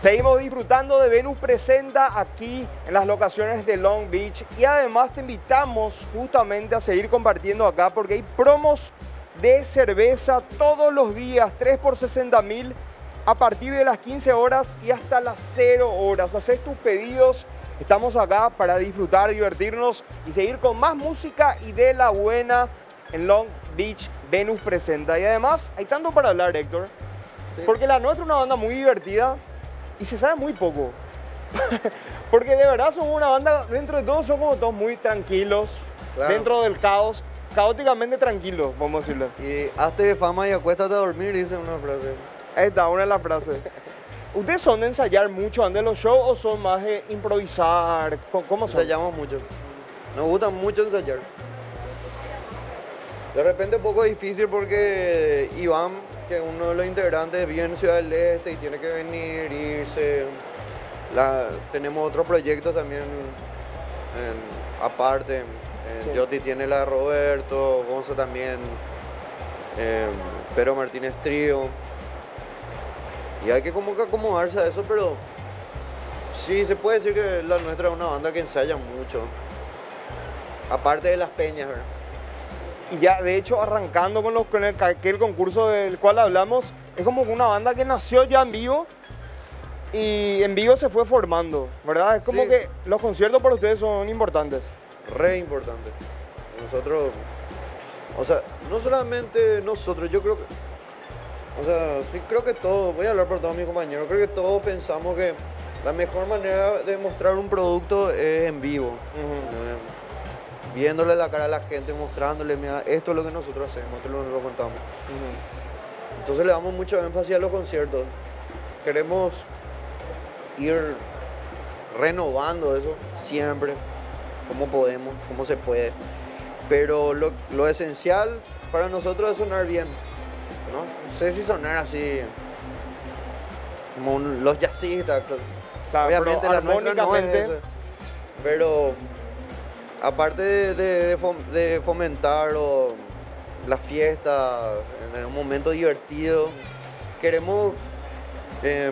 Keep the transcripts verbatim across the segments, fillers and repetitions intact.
Seguimos disfrutando de Venus Presenta aquí en las locaciones de Long Beach y además te invitamos justamente a seguir compartiendo acá porque hay promos de cerveza todos los días, tres por sesenta mil a partir de las quince horas y hasta las cero horas. Haces tus pedidos, estamos acá para disfrutar, divertirnos y seguir con más música y de la buena en Long Beach, Venus Presenta. Y además hay tanto para hablar, Héctor, sí, porque la nuestra es una banda muy divertida, y se sabe muy poco, porque de verdad somos una banda, dentro de todo somos todos muy tranquilos, claro, dentro del caos, caóticamente tranquilos, vamos a decirlo. Y hazte de fama y acuéstate a dormir, dice una frase. Ahí está, una de las frases. ¿Ustedes son de ensayar mucho antes de los shows o son más de improvisar? ¿Cómo son? Ensayamos mucho, nos gusta mucho ensayar. De repente un poco difícil porque Iván, que uno de los integrantes, vive en Ciudad del Este y tiene que venir, irse. La, tenemos otros proyectos también en, aparte. Sí. Tiotti tiene la de Roberto, Gonza también, eh, pero Martínez Trío. Y hay que como que acomodarse a eso, pero sí, se puede decir que la nuestra es una banda que ensaya mucho. Aparte de las peñas, ¿verdad? Y ya, de hecho, arrancando con, los, con el, aquel concurso del cual hablamos, es como una banda que nació ya en vivo y en vivo se fue formando, ¿verdad? Es como sí, que los conciertos para ustedes son importantes. Re importantes. Nosotros, o sea, no solamente nosotros, yo creo que, o sea, sí, creo que todos, voy a hablar por todos mis compañeros, creo que todos pensamos que la mejor manera de mostrar un producto es en vivo. Uh-huh. eh, viéndole la cara a la gente, mostrándole, mira, esto es lo que nosotros hacemos, esto es lo que nosotros contamos. Uh-huh. Entonces le damos mucho énfasis a los conciertos. Queremos ir renovando eso siempre, como podemos, como se puede. Pero lo, lo esencial para nosotros es sonar bien, ¿no? No sé si sonar así como un, los jazzistas, claro, obviamente la nuestra no es eso, pero aparte de, de, de fomentar o la fiesta en un momento divertido, queremos eh,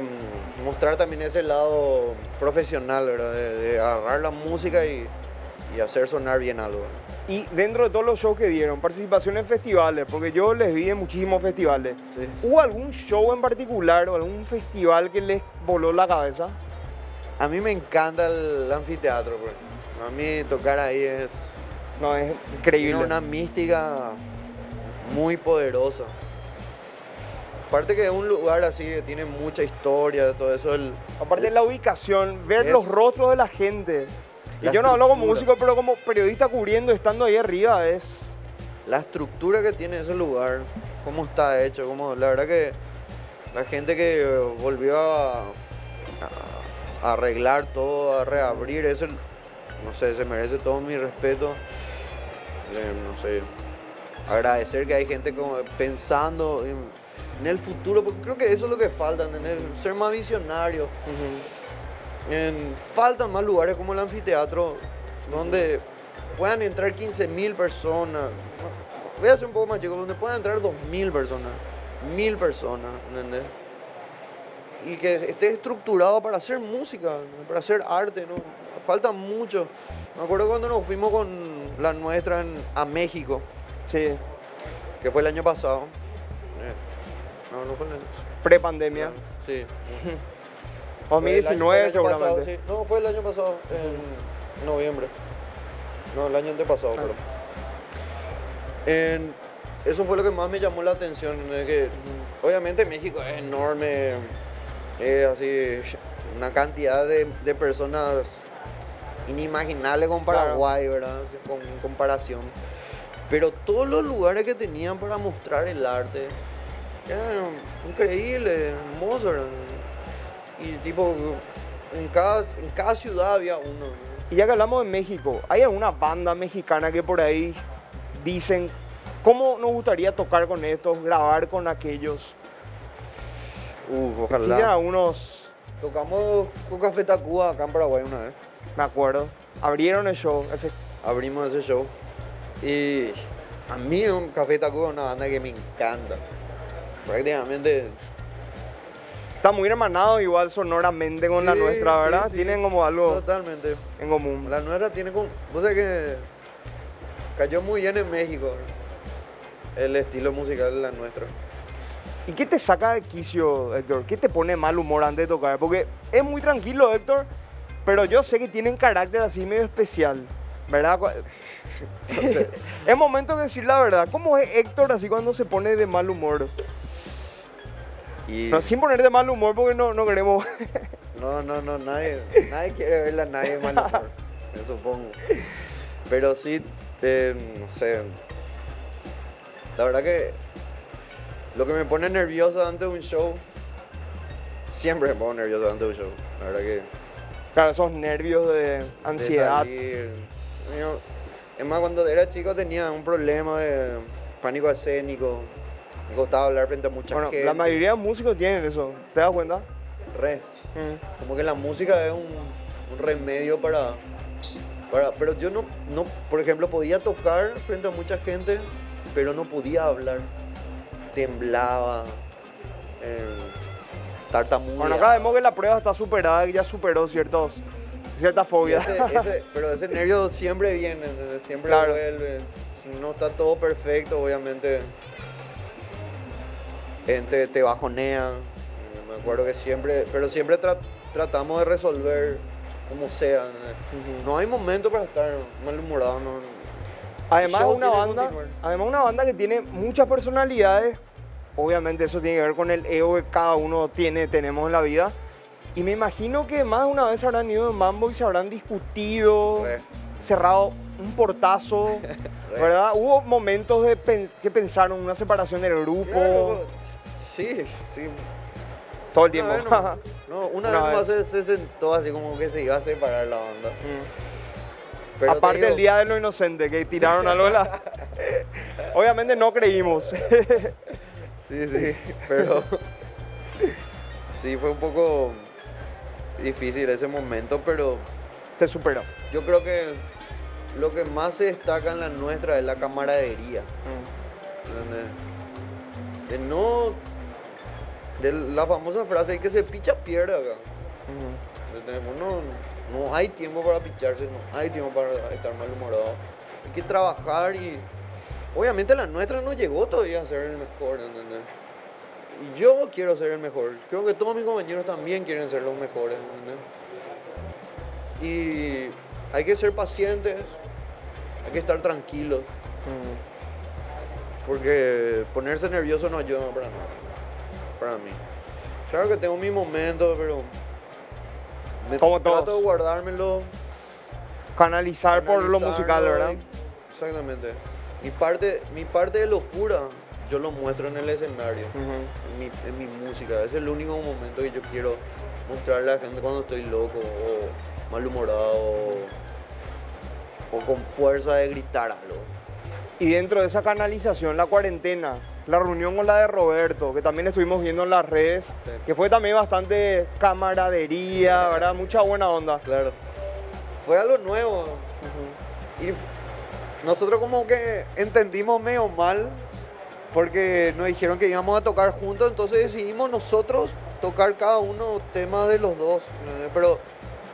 mostrar también ese lado profesional, ¿verdad? De, de agarrar la música y, y hacer sonar bien algo, ¿verdad? Y dentro de todos los shows que dieron, participación en festivales, porque yo les vi en muchísimos festivales, sí. ¿Hubo algún show en particular o algún festival que les voló la cabeza? A mí me encanta el anfiteatro, bro. A mí tocar ahí es... No, es increíble. Tiene una mística muy poderosa. Aparte que es un lugar así que tiene mucha historia, todo eso. El, Aparte de la ubicación, ver es, los rostros de la gente. La y yo no hablo como músico, pero como periodista cubriendo, estando ahí arriba, es... La estructura que tiene ese lugar, cómo está hecho, cómo, la verdad que la gente que volvió a, a arreglar todo, a reabrir, es el... No sé, se merece todo mi respeto. Eh, no sé, agradecer que hay gente como pensando en, en el futuro, porque creo que eso es lo que falta, en el, ser más visionario. Uh-huh. en, faltan más lugares como el anfiteatro, donde puedan entrar quince mil personas. Voy a hacer un poco más, chicos, donde puedan entrar dos mil personas, mil personas, ¿entendés? Y que esté estructurado para hacer música, para hacer arte, ¿no? Falta mucho. Me acuerdo cuando nos fuimos con la nuestra en, a México. Sí. Que fue el año pasado. No, no fue el año. Pre-pandemia. Sí. dos mil diecinueve seguramente. Pasado, sí. No, fue el año pasado, en noviembre. No, el año antepasado, claro. Pero... En... Eso fue lo que más me llamó la atención, que obviamente México es enorme, es así una cantidad de, de personas inimaginables con Paraguay, claro, ¿verdad? Con comparación. Pero todos los lugares que tenían para mostrar el arte eran increíbles, hermosos, ¿verdad? Y tipo, en cada, en cada ciudad había uno, ¿verdad? Y ya que hablamos de México, ¿hay alguna banda mexicana que por ahí dicen cómo nos gustaría tocar con estos, grabar con aquellos? Uf, ojalá. Sí, ya unos... Tocamos con Café Tacuba acá en Paraguay una vez. Me acuerdo. Abrieron el show. Ese... Abrimos ese show. Y a mí Café Tacuba es una banda que me encanta. Prácticamente Está muy hermanado igual sonoramente con sí, la nuestra, ¿verdad? Sí, sí. Tienen como algo totalmente en común. La nuestra tiene como... O sea que cayó muy bien en México el estilo musical de la nuestra. ¿Y qué te saca de quicio, Héctor? ¿Qué te pone mal humor antes de tocar? Porque es muy tranquilo, Héctor, pero yo sé que tiene un carácter así medio especial, ¿verdad? Entonces, es momento de decir la verdad. ¿Cómo es Héctor así cuando se pone de mal humor? Y... No, sin poner de mal humor porque no, no queremos... No, no, no, nadie, nadie quiere verla, nadie de mal humor, me supongo. Pero sí, eh, no sé, la verdad que lo que me pone nervioso antes de un show, siempre me pongo nervioso antes de un show, la verdad que... Claro, esos nervios de ansiedad. De salir. Yo, es más, cuando era chico tenía un problema de pánico escénico. Me costaba hablar frente a mucha bueno, gente. La mayoría de músicos tienen eso, ¿te das cuenta? Re. Mm. Como que la música es un, un remedio para, para... Pero yo no, no, por ejemplo, podía tocar frente a mucha gente, pero no podía hablar. Temblaba, eh, tartamudeaba. Bueno, acá vemos que la prueba está superada, que ya superó ciertos, ciertas fobias. Ese, ese, pero ese nervio siempre viene, siempre claro. Vuelve. Si no está todo perfecto, obviamente... Te, te bajonea, me acuerdo que siempre, pero siempre tra tratamos de resolver como sea. No hay momento para estar malhumorado. No. Además, una banda, además una banda que tiene muchas personalidades, obviamente eso tiene que ver con el ego que cada uno tiene, tenemos en la vida, y me imagino que más de una vez habrán ido en mambo y se habrán discutido, Re. cerrado un portazo, ¿verdad? Hubo momentos de pen que pensaron una separación del grupo. Claro, sí, sí. Todo el tiempo. Una vez, no, no, una una vez, vez. Más se, se sentó así como que se iba a separar la banda. Mm. Pero aparte digo, el día de lo inocente, que tiraron sí. a Lola. Obviamente no creímos. Sí, sí, pero... Sí, fue un poco difícil ese momento, pero... Te superó. Yo creo que lo que más se destaca en la nuestra es la camaradería. Mm. De no... De la famosa frase, el que se picha pierde acá. Mm. No, no hay tiempo para picharse, no hay tiempo para estar malhumorado. Hay que trabajar y... Obviamente la nuestra no llegó todavía a ser el mejor, ¿entendés? Y yo quiero ser el mejor. Creo que todos mis compañeros también quieren ser los mejores, ¿entendés? Y hay que ser pacientes, hay que estar tranquilos, mm. porque ponerse nervioso no ayuda para nada, para mí. Claro que tengo mis momentos, pero me Como trato todos. de guardármelo. Canalizar, canalizar por lo musical, ¿verdad? Y, exactamente. Mi parte, mi parte de locura yo lo muestro en el escenario, mm-hmm. en, mi, en mi música. Es el único momento que yo quiero mostrarle a la gente cuando estoy loco o... malhumorado o con fuerza de gritar algo. Y dentro de esa canalización, la cuarentena, la reunión con la de Roberto, que también estuvimos viendo en las redes, sí. que fue también bastante camaradería, sí. ¿verdad? Mucha buena onda. Claro. Fue algo nuevo. Uh-huh. Y nosotros como que entendimos medio mal porque nos dijeron que íbamos a tocar juntos, entonces decidimos nosotros tocar cada uno temas de los dos. Pero...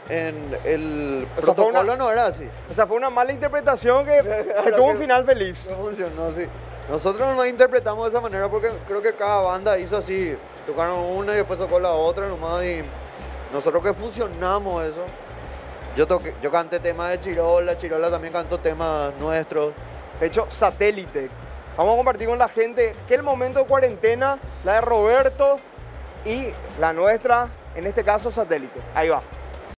En el o sea, protocolo una, no era así. O sea, fue una mala interpretación que, que tuvo un final feliz. No funcionó, sí. Nosotros no interpretamos de esa manera porque creo que cada banda hizo así. Tocaron una y después tocó la otra nomás y nosotros que fusionamos eso. Yo, toqué, yo canté temas de Chirola, Chirola también cantó temas nuestros. De hecho, Satélite. Vamos a compartir con la gente que el momento de cuarentena, la de Roberto y la nuestra, en este caso Satélite. Ahí va.